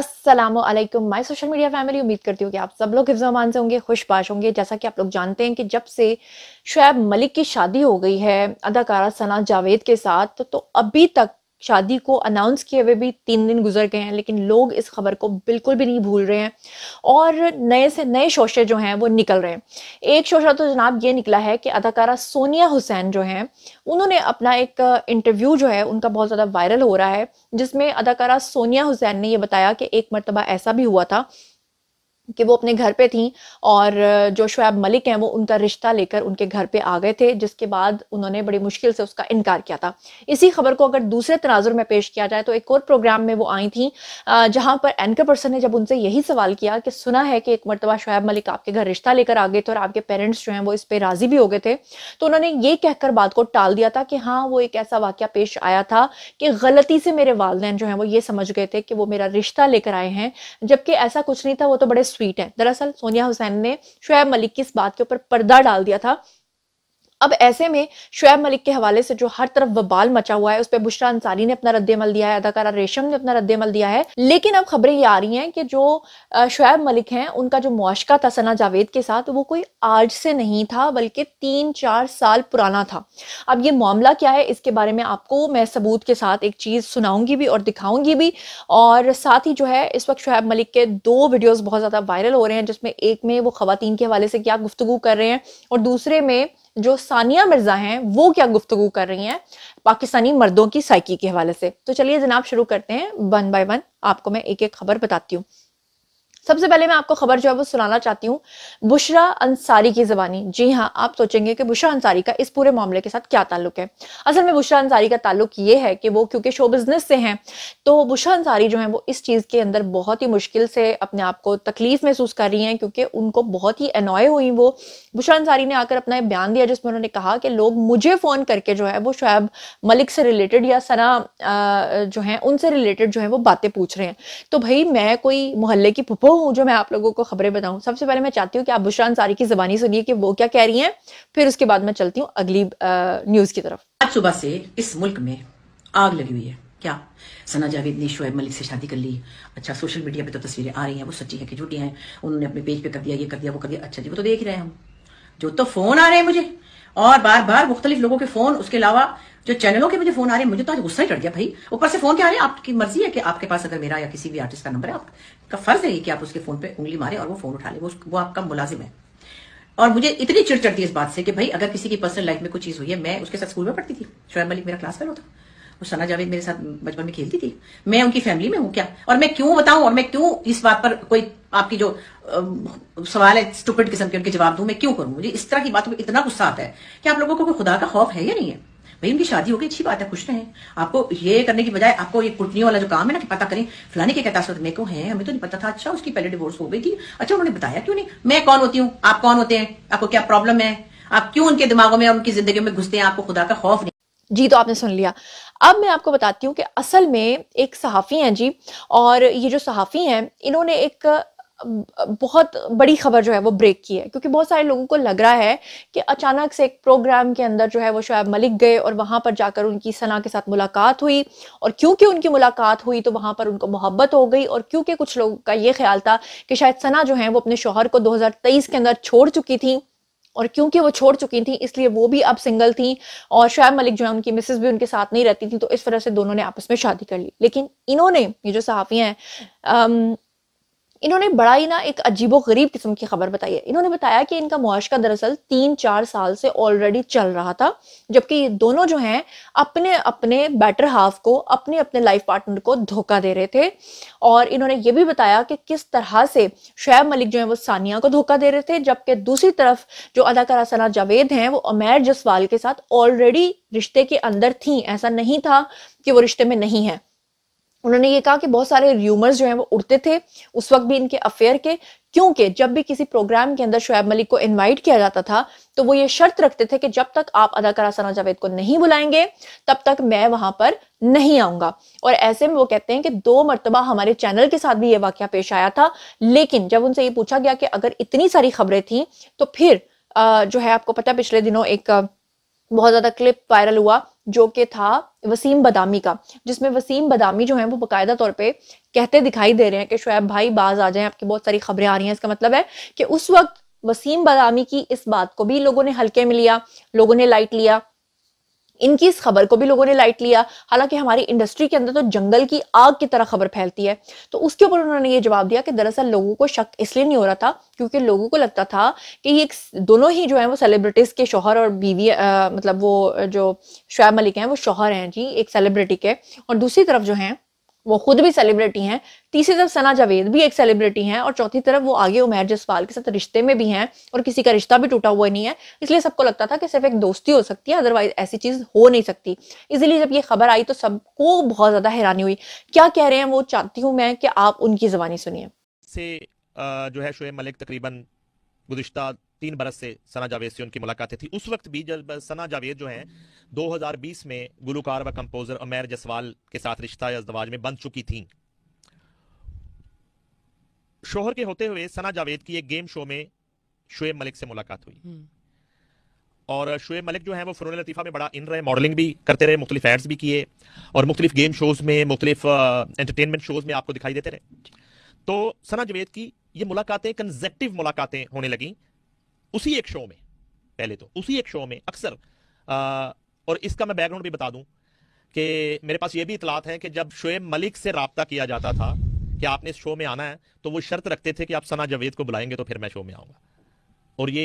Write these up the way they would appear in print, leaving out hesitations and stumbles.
अस्सलामुअलैकुम my social media family. उम्मीद करती हूँ कि आप सब लोग हिफ्ज़ अमान से होंगे, खुशबाश होंगे। जैसा कि आप लोग जानते हैं कि जब से शोएब मलिक की शादी हो गई है अदाकारा सना जावेद के साथ तो अभी तक शादी को अनाउंस किए हुए भी 3 दिन गुजर गए हैं, लेकिन लोग इस खबर को बिल्कुल भी नहीं भूल रहे हैं और नए से नए शोशे जो हैं वो निकल रहे हैं। एक शोशा तो जनाब ये निकला है कि अदाकारा सोनिया हुसैन जो हैं उन्होंने अपना एक इंटरव्यू जो है उनका बहुत ज़्यादा वायरल हो रहा है, जिसमें अदाकारा सोनिया हुसैन ने यह बताया कि एक मरतबा ऐसा भी हुआ था कि वो अपने घर पे थीं और जो शोएब मलिक हैं वो उनका रिश्ता लेकर उनके घर पे आ गए थे, जिसके बाद उन्होंने बड़ी मुश्किल से उसका इनकार किया था। इसी खबर को अगर दूसरे तनाजुर में पेश किया जाए तो एक और प्रोग्राम में वो आई थीं जहां पर एंकर पर्सन ने जब उनसे यही सवाल किया कि सुना है कि एक मरतबा शोएब मलिक आपके घर रिश्ता लेकर आ गए थे और आपके पेरेंट्स जो हैं वो इस पर राजी भी हो गए थे, तो उन्होंने ये कहकर बात को टाल दिया था कि हाँ वो एक ऐसा वाक़या पेश आया था कि गलती से मेरे वालिदैन जो हैं वो ये समझ गए थे कि वो मेरा रिश्ता लेकर आए हैं, जबकि ऐसा कुछ नहीं था, वो तो बड़े स्वीट है। दरअसल सोनिया हुसैन ने शोएब मलिक की इस बात के ऊपर पर्दा डाल दिया था। अब ऐसे में शोएब मलिक के हवाले से जो हर तरफ वबाल मचा हुआ है उस पर बुशरा अंसारी ने अपना रद्देमल दिया है, अदाकारा रेशम ने अपना रद्देमल दिया है, लेकिन अब खबरें ये आ रही हैं कि जो शोएब मलिक हैं उनका जो मुआशका था सना जावेद के साथ वो कोई आज से नहीं था बल्कि 3-4 साल पुराना था। अब ये मामला क्या है इसके बारे में आपको मैं सबूत के साथ एक चीज़ सुनाऊंगी भी और दिखाऊंगी भी। और साथ ही जो है इस वक्त शोएब मलिक के 2 वीडियोज़ बहुत ज़्यादा वायरल हो रहे हैं, जिसमें एक में वो ख़वातीन के हवाले से क्या गुफ्तगू कर रहे हैं और दूसरे में जो सानिया मिर्जा हैं वो क्या गुफ्तगू कर रही हैं पाकिस्तानी मर्दों की साइकी के हवाले से। तो चलिए जनाब शुरू करते हैं, 1 बाय 1 आपको मैं एक एक खबर बताती हूँ। सबसे पहले मैं आपको खबर जो है वो सुनाना चाहती हूँ बुशरा अंसारी की ज़बानी। जी हाँ, आप सोचेंगे कि बुशरा अंसारी का इस पूरे मामले के साथ क्या ताल्लुक है। असल में बुशरा अंसारी का ताल्लुक ये है कि वो क्योंकि शो बिज़नेस से हैं तो बुशरा अंसारी जो है वो इस चीज़ के अंदर बहुत ही मुश्किल से अपने आप को तकलीफ महसूस कर रही हैं, क्योंकि उनको बहुत ही अनॉय हुई। वो बुशरा अंसारी ने आकर अपना बयान दिया जिसमें उन्होंने कहा कि लोग मुझे फ़ोन करके जो है वो शोएब मलिक से रिलेटेड या सना जो हैं उनसे रिलेटेड जो है वो बातें पूछ रहे हैं। तो भाई मैं कोई मोहल्ले की पुप्पो हूं जो मैं आप लोगों को खबरें बताऊं। सबसे पहले मैं चाहती हूं कि आप बुशरा अंसारी की ज़बानी सुनिए कि वो क्या कह रही हैं, फिर उसके बाद मैं चलती हूं अगली न्यूज़ की तरफ। आज सुबह से इस मुल्क में आग लगी हुई है। क्या सना जावेद ने शोएब मलिक से शादी कर ली? अच्छा, सोशल मीडिया पे तो तस्वीरें आ रही हैं, वो सच्ची है कि झूठी है? उन्होंने अपने पेज पे कर दिया, ये कर दिया, वो कर दिया। अच्छा जी, वो तो देख रहे हैं हम, जो तो फोन आ रहे हैं मुझे और बार बार मुख्तलिफ लोगों के फोन, उसके अलावा जो चैनलों के मुझे फोन आ रहे हैं। मुझे तो आज गुस्सा ही चढ़ गया भाई। ऊपर से फोन क्या आ रहे हैं? आपकी मर्जी है कि आपके पास अगर मेरा या किसी भी आर्टिस्ट का नंबर है, आपका फर्ज है कि आप उसके फोन पे उंगली मारे और वो फोन उठा ले, वो आपका मुलाजिम है। और मुझे इतनी चिड़ चढ़ती है इस बात से कि भाई अगर किसी की पर्सनल लाइफ में कोई चीज हुई है। मैं उसके साथ स्कूल में पढ़ती थी, शोएब मलिक मेरा क्लास फेलो था, वो सना जावेद मेरे साथ बचपन में खेलती थी, मैं उनकी फैमिली में हूँ क्या? और मैं क्यों बताऊं और मैं क्यों इस बात पर कोई आपकी जो सवाल है स्टूपिड किस्म के उनके जवाब दूं? मैं क्यों करूं? मुझे इस तरह की बातों पर इतना गुस्सा आता है कि आप लोगों को कोई खुदा का खौफ है या नहीं है? भाई उनकी शादी हो गई, अच्छी बात है, खुश रहें। आपको ये करने की बजाय आपको ये कुटनियों वाला जो काम है ना कि पता करें फलाने के क्या तासुर मेरे को है, हमें तो नहीं पता था, अच्छा उसकी पहले डिवोर्स हो गई थी, अच्छा उन्होंने बताया क्यों नहीं? मैं कौन होती हूँ, आप कौन होते हैं, आपको क्या प्रॉब्लम है, आप क्यों उनके दिमागों में और उनकी जिंदगी में घुसते हैं? आपको खुदा का खौफ नहीं। जी तो आपने सुन लिया। अब मैं आपको बताती हूँ कि असल में एक सहाफ़ी हैं जी, और ये जो सहाफ़ी हैं इन्होंने एक बहुत बड़ी खबर जो है वो ब्रेक की है, क्योंकि बहुत सारे लोगों को लग रहा है कि अचानक से एक प्रोग्राम के अंदर जो है वो शोएब मलिक गए और वहाँ पर जाकर उनकी सना के साथ मुलाकात हुई, और क्योंकि उनकी मुलाकात हुई तो वहाँ पर उनको मोहब्बत हो गई, और क्योंकि कुछ लोगों का ये ख्याल था कि शायद सना जो है वो अपने शोहर को 2023 के अंदर छोड़ चुकी थी, और क्योंकि वो छोड़ चुकी थी इसलिए वो भी अब सिंगल थी, और शोएब मलिक जो है उनकी मिसेस भी उनके साथ नहीं रहती थी, तो इस वजह से दोनों ने आपस में शादी कर ली। लेकिन इन्होंने ये जो सहाफ़ियाँ हैं इन्होंने बड़ा ही ना एक अजीबो गरीब किस्म की खबर बताई है। इन्होंने बताया कि इनका मुआशका दरअसल 3-4 साल से ऑलरेडी चल रहा था, जबकि ये दोनों जो हैं अपने अपने बेटर हाफ को, अपने अपने लाइफ पार्टनर को धोखा दे रहे थे। और इन्होंने ये भी बताया कि किस तरह से शोएब मलिक जो है वो सानिया को धोखा दे रहे थे, जबकि दूसरी तरफ जो अदाकारा सना जावेद हैं वो उमर जसवाल के साथ ऑलरेडी रिश्ते के अंदर थी, ऐसा नहीं था कि वो रिश्ते में नहीं है। उन्होंने ये कहा कि बहुत सारे र्यूमर्स जो हैं वो उड़ते थे उस वक्त भी इनके अफेयर के, क्योंकि जब भी किसी प्रोग्राम के अंदर शोएब मलिक को इनवाइट किया जाता था तो वो ये शर्त रखते थे कि जब तक आप अदाकारा सना जावेद को नहीं बुलाएंगे तब तक मैं वहां पर नहीं आऊंगा। और ऐसे में वो कहते हैं कि 2 मरतबा हमारे चैनल के साथ भी ये वाकया पेश आया था, लेकिन जब उनसे ये पूछा गया कि अगर इतनी सारी खबरें थी तो फिर जो है आपको पता पिछले दिनों एक बहुत ज्यादा क्लिप वायरल हुआ जो कि था वसीम बदामी का, जिसमें वसीम बदामी जो है वो बाकायदा तौर पे कहते दिखाई दे रहे हैं कि शोएब भाई बाज आ जाएं, आपकी बहुत सारी खबरें आ रही हैं। इसका मतलब है कि उस वक्त वसीम बदामी की इस बात को भी लोगों ने हल्के में लिया, लोगों ने लाइट लिया, इनकी इस खबर को भी लोगों ने लाइट लिया। हालांकि हमारी इंडस्ट्री के अंदर तो जंगल की आग की तरह खबर फैलती है। तो उसके ऊपर उन्होंने ये जवाब दिया कि दरअसल लोगों को शक इसलिए नहीं हो रहा था क्योंकि लोगों को लगता था कि ये दोनों ही जो है वो सेलिब्रिटीज के शोहर और बीवी मतलब वो जो शोएब मलिक हैं वो शोहर हैं जी एक सेलिब्रिटी के, और दूसरी तरफ जो है वो खुद भी सेलिब्रिटी हैं, तीसरी तरफ सना जावेद भी एक सेलिब्रिटी हैं, और चौथी तरफ वो आगे उमर जसवाल के साथ रिश्ते में भी हैं और किसी का रिश्ता भी टूटा हुआ नहीं है। इसलिए सबको लगता था कि सिर्फ एक दोस्ती हो सकती है, अदरवाइज ऐसी चीज हो नहीं सकती। इसलिए जब ये खबर आई तो सबको बहुत ज्यादा हैरानी हुई। क्या कह रहे हैं वो, चाहती हूँ मैं कि आप उनकी जबानी सुनिए। से जो है शोएब मलिक तकरीबन गुज़िश्ता 3 बरस से सना जावेद से उनकी मुलाकातें थी। उस वक्त भी जब सना जावेद जो हैं 2020 में गुलकार व कंपोजर उमर जसवाल के साथ रिश्ता या अज़दवाज में बंध चुकी थीं। शोहर के होते हुए सना जावेद की एक गेम शो में शोएब मलिक से मुलाकात हुई, और शोएब मलिक जो है वो फ़नून लतीफ़ा में बड़ा इन रहे, मॉडलिंग भी करते रहे, मुख्तलिफ एड्स भी किए और मुख्तलिफ गेम शोज़ में, मुख्तलिफ एंटरटेनमेंट शोज़ में आपको दिखाई देते रहे। तो सना जावेद की ये मुलाकातें कंसेक्टिव मुलाकातें होने लगीं उसी एक शो में, पहले तो उसी एक शो में अक्सर। और इसका मैं बैकग्राउंड भी बता दूं कि मेरे पास ये भी इतलात है कि जब शोएब मलिक से रब्ता किया जाता था कि आपने इस शो में आना है तो वो शर्त रखते थे कि आप सना जावेद को बुलाएंगे तो फिर मैं शो में आऊँगा, और ये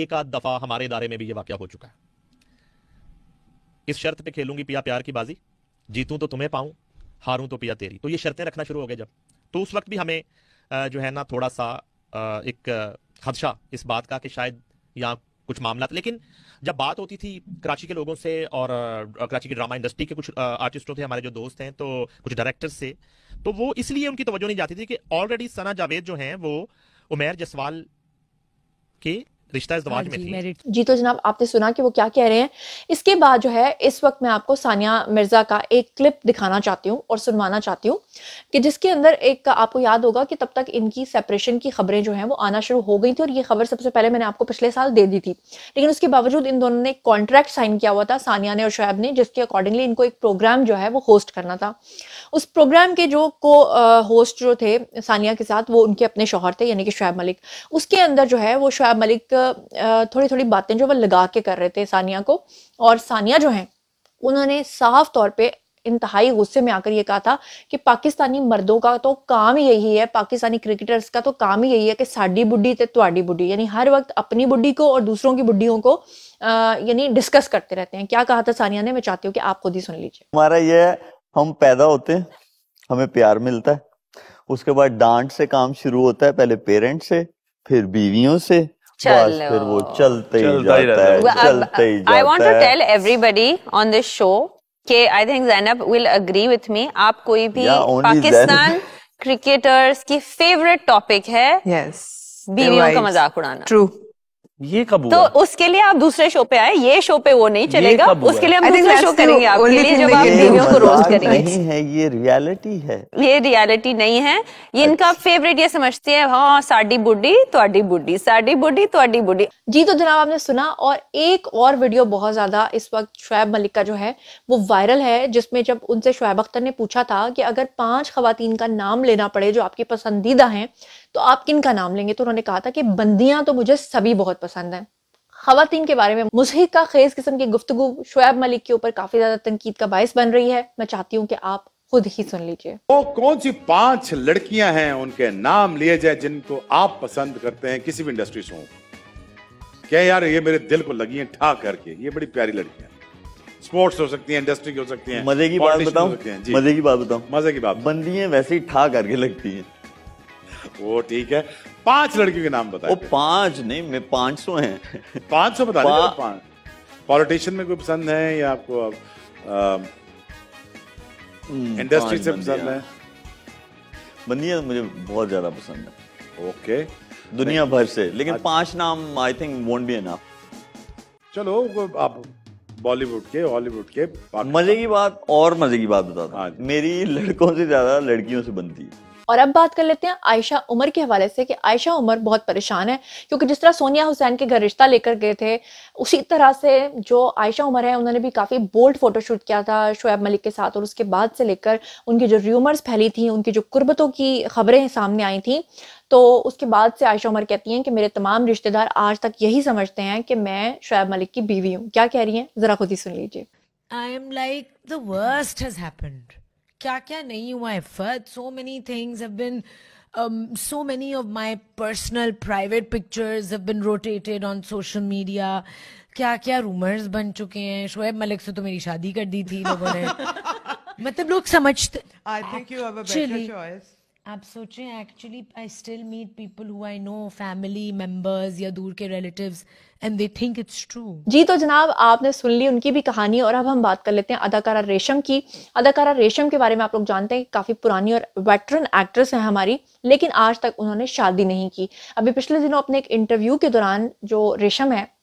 एक आध दफ़ा हमारे इदारे में भी ये वाक़या हो चुका है। इस शर्त पे खेलूंगी पिया प्यार की बाजी, जीतूँ तो तुम्हें पाऊँ, हारूँ तो पिया तेरी। तो ये शर्तें रखना शुरू हो गए जब, तो उस वक्त भी हमें जो है ना थोड़ा सा एक खदशा इस बात का कि शायद यहाँ कुछ मामला था। लेकिन जब बात होती थी कराची के लोगों से और कराची की ड्रामा इंडस्ट्री के कुछ आर्टिस्टों थे हमारे जो दोस्त हैं, तो कुछ डायरेक्टर्स से, तो वो इसलिए उनकी तवज्जो नहीं जाती थी कि ऑलरेडी सना जावेद जो हैं वो उमर जसवाल के रिश्ता इज़दवाज में थी। जी तो जनाब आपने सुना कि वो क्या कह रहे हैं। इसके बाद जो है इस वक्त मैं आपको सानिया मिर्जा का एक क्लिप दिखाना चाहती हूँ और सुनवाना चाहती हूँ कि जिसके अंदर एक आपको याद होगा कि तब तक इनकी सेपरेशन की खबरें जो हैं वो आना शुरू हो गई थी, और ये खबर सबसे पहले मैंने आपको पिछले साल दे दी थी। लेकिन उसके बावजूद इन दोनों ने एक कॉन्ट्रैक्ट साइन किया हुआ था, सानिया ने और शोएब ने, जिसके अकॉर्डिंगली इनको एक प्रोग्राम जो है वो होस्ट करना था। उस प्रोग्राम के जो को होस्ट जो थे सानिया के साथ वो उनके अपने शोहर थे यानी कि शोएब मलिक। उसके अंदर जो है वो शोएब मलिक थोड़ी थोड़ी बातें जो वो लगा के कर रहे थे सानिया को, और सानिया जो हैं उन्होंने साफ तौर पे इंतहाई गुस्से में आकर ये कहा था कि पाकिस्तानी मर्दों का तो काम ही यही है, पाकिस्तानी क्रिकेटर्स का तो काम ही यही है कि साडी बुढ़ी ते तुहाडी बुढ़ी, यानी हर वक्त अपनी बुढ़ी को और दूसरों की बुढ़ियों को यानी डिस्कस करते रहते हैं। क्या कहा था सानिया ने, मैं चाहती हूँ कि आप खुद ही सुन लीजिए। हमारा ये, हम पैदा होते हैं, हमें प्यार मिलता है, उसके बाद डांट से काम शुरू होता है, पहले पेरेंट्स से, फिर बीवियों से, फिर वो चलता ही जाता है। I want to tell everybody on this show कि I think Zainab will agree with me, आप कोई भी पाकिस्तान क्रिकेटर्स की फेवरेट टॉपिक है बीवियों का मजाक उड़ाना। ट्रू, ये कब हुआ? तो उसके लिए आप दूसरे शो पे आए, ये शो पे वो नहीं चलेगा, उसके लिए हम दूसरे शो करेंगे आपके लिए, जब आप बीवियों को रोस्ट करेंगे। नहीं है, ये रियलिटी है, ये रियलिटी नहीं है। ये इनका फेवरेट ये समझती है, हाँ साडी बुढ़ी तुहाडी बुढ़ी, साडी बुढ़ी तुहाडी बुढ़ी। जी तो जनाब आपने सुना। और एक और वीडियो बहुत ज्यादा इस वक्त शोएब मलिक का जो है वो वायरल है, जिसमें जब उनसे शोएब अख्तर ने पूछा था कि अगर 5 खवातीन का नाम लेना पड़े जो आपकी पसंदीदा है तो आप किन का नाम लेंगे, तो उन्होंने कहा था कि बंदियां तो मुझे सभी बहुत पसंद हैं। खवातीन के बारे में मुजहिक का खेज किस्म की गुफ्तगू शोएब मलिक के ऊपर काफी ज्यादा तंकीद का बायस बन रही है। मैं चाहती हूँ कि आप खुद ही सुन लीजिए। वो कौन सी 5 लड़कियां हैं उनके नाम लिए जाए जिनको आप पसंद करते हैं, किसी भी इंडस्ट्री से हो, क्या यार ये मेरे दिल को लगी है ठा करके, ये बड़ी प्यारी लड़कियां। स्पोर्ट्स हो सकती है, इंडस्ट्री की हो सकती है। मजे की बात बताऊं, बंदियां वैसे ही ठा करके लगती है। वो ठीक है, 5 लड़कियों के नाम बताएं। 5 नहीं, 500 हैं। 500 बता दो। पॉलिटिशियन में कोई पसंद है या आपको इंडस्ट्री से पसंद है? बंदियां मुझे बहुत ज्यादा पसंद है। ओके, दुनिया भर से, लेकिन 5 नाम I think won't be enough. चलो आप बॉलीवुड के, हॉलीवुड के। मजे की बात बताता हूँ, मेरी लड़कों से ज्यादा लड़कियों से बनती है। और अब बात कर लेते हैं आयशा उमर के हवाले से कि आयशा उमर बहुत परेशान है, क्योंकि जिस तरह सोनिया हुसैन के घर रिश्ता लेकर गए थे उसी तरह से जो आयशा उमर है उन्होंने भी काफ़ी बोल्ड फोटोशूट किया था शोएब मलिक के साथ, और उसके बाद से लेकर उनकी जो र्यूमर्स फैली थी, उनकी जो कुर्बतों की खबरें सामने आई थी, तो उसके बाद से आयशा उमर कहती हैं कि मेरे तमाम रिश्तेदार आज तक यही समझते हैं कि मैं शोएब मलिक की बीवी हूँ। क्या कह रही हैं ज़रा खुद ही सुन लीजिए। I am like the worst has happened, क्या क्या नहीं हुआ है, but so many things have been, so many of my personal private pictures have been rotated on social media. क्या क्या rumors बन चुके हैं, शोएब मलिक से तो मेरी शादी कर दी थी लोगों ने, मतलब लोग समझते। I think you have a better choice. आप सोचें, actually I still meet people who I know, family members या दूर के relatives, and they think it's true. जी तो जनाब आपने सुन ली उनकी भी कहानी, और अब हम बात कर लेते हैं अदाकारा रेशम की। अदाकारा रेशम के बारे में आप लोग जानते हैं काफ़ी पुरानी और वेटरन एक्ट्रेस हैं हमारी, लेकिन आज तक उन्होंने शादी नहीं की। अभी पिछले दिनों अपने एक इंटरव्यू के दौरान जो रेशम है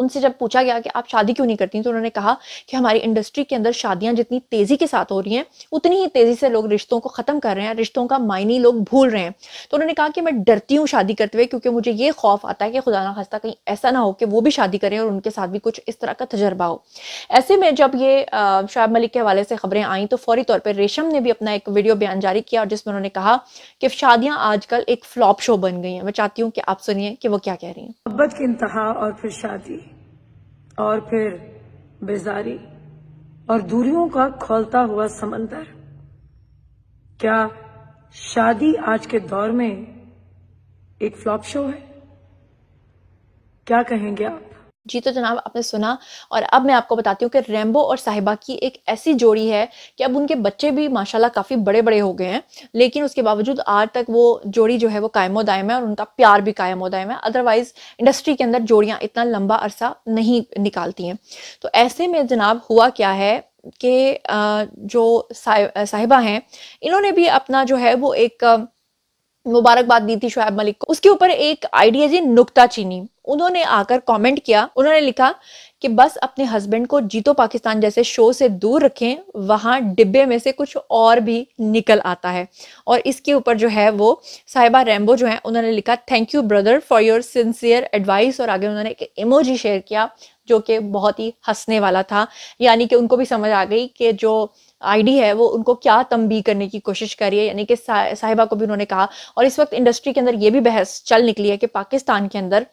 उनसे जब पूछा गया कि आप शादी क्यों नहीं करती, तो उन्होंने कहा कि हमारी इंडस्ट्री के अंदर शादियां जितनी तेज़ी के साथ हो रही हैं उतनी ही तेज़ी से लोग रिश्तों को ख़त्म कर रहे हैं, रिश्तों का मायने लोग भूल रहे हैं। तो उन्होंने कहा कि मैं डरती हूँ शादी करते हुए, क्योंकि मुझे ये खौफ आता है कि खुदा ना खास्ता कहीं ऐसा ना हो कि वो भी शादी करें और उनके साथ भी कुछ इस तरह का तजर्बा हो। ऐसे में जब ये शोएब मलिक के हवाले से खबरें आई तो फौरी तौर पर रेशम ने भी अपना एक वीडियो बयान जारी किया, और जिसमें उन्होंने कहा कि शादियाँ आजकल एक फ्लॉप शो बन गई हैं। मैं चाहती हूँ कि आप सुनिए कि वो क्या कह रही हैं। मोहब्बत की इंतहा और फिर शादी और फिर बेजारी और दूरियों का खौलता हुआ समंदर, क्या शादी आज के दौर में एक फ्लॉप शो है? क्या कहेंगे आप? जी तो जनाब आपने सुना, और अब मैं आपको बताती हूँ कि रैम्बो और साहिबा की एक ऐसी जोड़ी है कि अब उनके बच्चे भी माशाल्लाह काफ़ी बड़े बड़े हो गए हैं, लेकिन उसके बावजूद आज तक वो जोड़ी जो है वो कायमो दायम है और उनका प्यार भी कायमो दायम है। अदरवाइज़ इंडस्ट्री के अंदर जोड़ियाँ इतना लंबा अरसा नहीं निकालती हैं। तो ऐसे में जनाब हुआ क्या है कि जो साहिबा हैं इन्होंने भी अपना जो है वो एक मुबारकबाद दी थी शोएब मलिक को, उसके ऊपर एक आइडिया जी नुकता चीनी उन्होंने आकर कमेंट किया। उन्होंने लिखा कि बस अपने हस्बैंड को जीतो पाकिस्तान जैसे शो से दूर रखें, वहाँ डिब्बे में से कुछ और भी निकल आता है। और इसके ऊपर जो है वो साहिबा रैम्बो जो है उन्होंने लिखा thank you brother for your sincere advice, और आगे उन्होंने एक इमोजी शेयर किया जो कि बहुत ही हंसने वाला था। यानी कि उनको भी समझ आ गई कि जो आईडी है वो उनको क्या तंबीह करने की कोशिश कर रही है, यानी कि साहिबा को भी उन्होंने कहा। और इस वक्त इंडस्ट्री के अंदर ये भी बहस चल निकली है कि पाकिस्तान के अंदर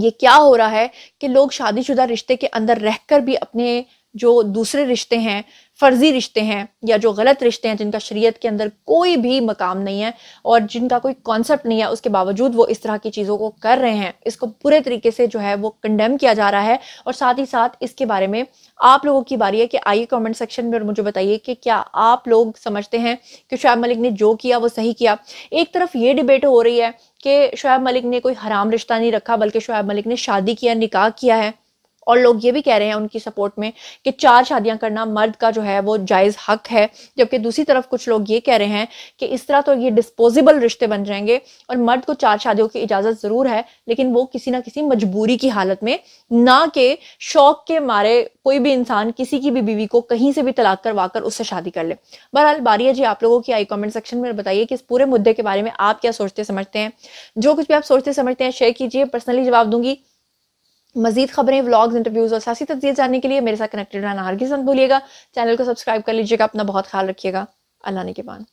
ये क्या हो रहा है कि लोग शादीशुदा रिश्ते के अंदर रहकर भी अपने जो दूसरे रिश्ते हैं, फर्जी रिश्ते हैं या जो गलत रिश्ते हैं जिनका शरीयत के अंदर कोई भी मकाम नहीं है और जिनका कोई कॉन्सेप्ट नहीं है, उसके बावजूद वो इस तरह की चीज़ों को कर रहे हैं। इसको पूरे तरीके से जो है वो कंडेम किया जा रहा है। और साथ ही साथ इसके बारे में आप लोगों की बारी है कि आइए कमेंट सेक्शन में और मुझे बताइए कि क्या आप लोग समझते हैं कि शोएब मलिक ने जो किया वो सही किया। एक तरफ ये डिबेट हो रही है कि शोएब मलिक ने कोई हराम रिश्ता नहीं रखा, बल्कि शोएब मलिक ने शादी किया, निकाह किया है। और लोग ये भी कह रहे हैं उनकी सपोर्ट में कि 4 शादियां करना मर्द का जो है वो जायज़ हक है। जबकि दूसरी तरफ कुछ लोग ये कह रहे हैं कि इस तरह तो ये डिस्पोजेबल रिश्ते बन जाएंगे और मर्द को 4 शादियों की इजाज़त ज़रूर है, लेकिन वो किसी ना किसी मजबूरी की हालत में, ना कि शौक के मारे कोई भी इंसान किसी की भी बीवी को कहीं से भी तलाक करवाकर उससे शादी कर ले। बहरहाल बारी है जी आप लोगों की, आई कमेंट सेक्शन में बताइए कि इस पूरे मुद्दे के बारे में आप क्या सोचते समझते हैं। जो कुछ भी आप सोचते समझते हैं शेयर कीजिए, पर्सनली जवाब दूंगी। मजीद खबरें, व्लॉग्स, इंटरव्यूज और सियासी तस्वीर जानने के लिए मेरे साथ कनेक्टेड रहना हरगिज़ मत भूलिएगा। चैनल को सब्सक्राइब कर लीजिएगा। अपना बहुत ख्याल रखिएगा। अल्लाह ने के बाद।